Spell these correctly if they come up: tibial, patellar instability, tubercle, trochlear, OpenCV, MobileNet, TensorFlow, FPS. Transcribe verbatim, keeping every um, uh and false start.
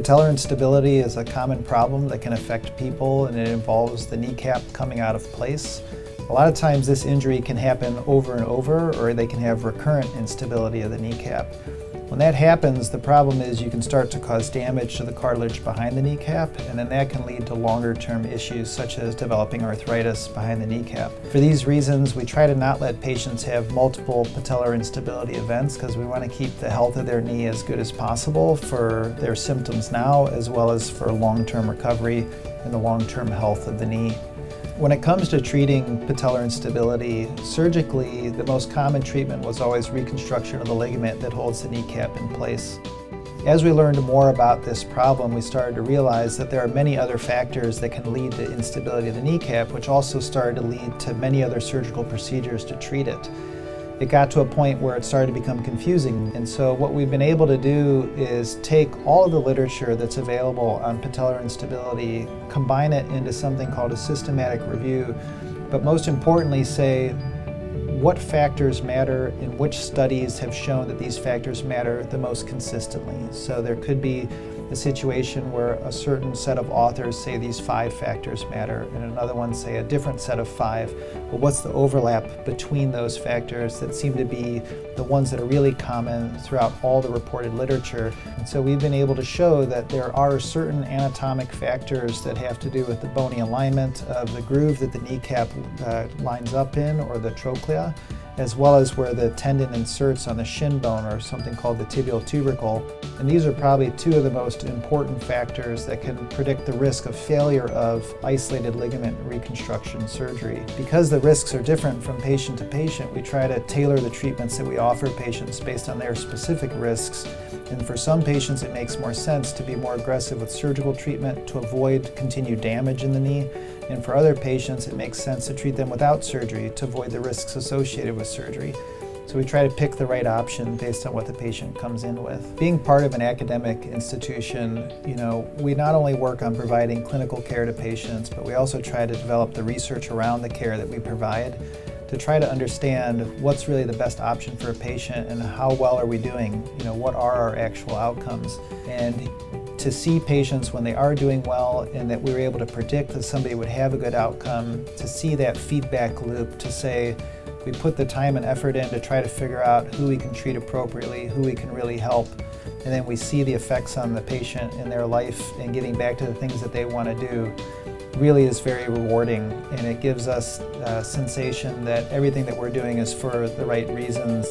Patellar instability is a common problem that can affect people, and it involves the kneecap coming out of place. A lot of times this injury can happen over and over, or they can have recurrent instability of the kneecap. When that happens, the problem is you can start to cause damage to the cartilage behind the kneecap, and then that can lead to longer-term issues such as developing arthritis behind the kneecap. For these reasons, we try to not let patients have multiple patellar instability events because we want to keep the health of their knee as good as possible for their symptoms now, as well as for long-term recovery and the long-term health of the knee. When it comes to treating patellar instability, surgically, the most common treatment was always reconstruction of the ligament that holds the kneecap in place. As we learned more about this problem, we started to realize that there are many other factors that can lead to instability of the kneecap, which also started to lead to many other surgical procedures to treat it. It got to a point where it started to become confusing, and so what we've been able to do is take all of the literature that's available on patellar instability, combine it into something called a systematic review, but most importantly say what factors matter and which studies have shown that these factors matter the most consistently. So there could be a situation where a certain set of authors say these five factors matter, and another one say a different set of five. But what's the overlap between those factors that seem to be the ones that are really common throughout all the reported literature? And so we've been able to show that there are certain anatomic factors that have to do with the bony alignment of the groove that the kneecap uh, lines up in, or the trochlea, as well as where the tendon inserts on the shin bone, or something called the tibial tubercle. And these are probably two of the most important factors that can predict the risk of failure of isolated ligament reconstruction surgery. Because the risks are different from patient to patient, we try to tailor the treatments that we offer patients based on their specific risks. And for some patients, it makes more sense to be more aggressive with surgical treatment to avoid continued damage in the knee. And for other patients, it makes sense to treat them without surgery to avoid the risks associated with surgery. So we try to pick the right option based on what the patient comes in with. Being part of an academic institution, you know, we not only work on providing clinical care to patients, but we also try to develop the research around the care that we provide to try to understand what's really the best option for a patient and how well are we doing, you know, what are our actual outcomes. And to see patients when they are doing well and that we were able to predict that somebody would have a good outcome, to see that feedback loop, to say we put the time and effort in to try to figure out who we can treat appropriately, who we can really help, and then we see the effects on the patient in their life and getting back to the things that they want to do, really is very rewarding, and it gives us a sensation that everything that we're doing is for the right reasons.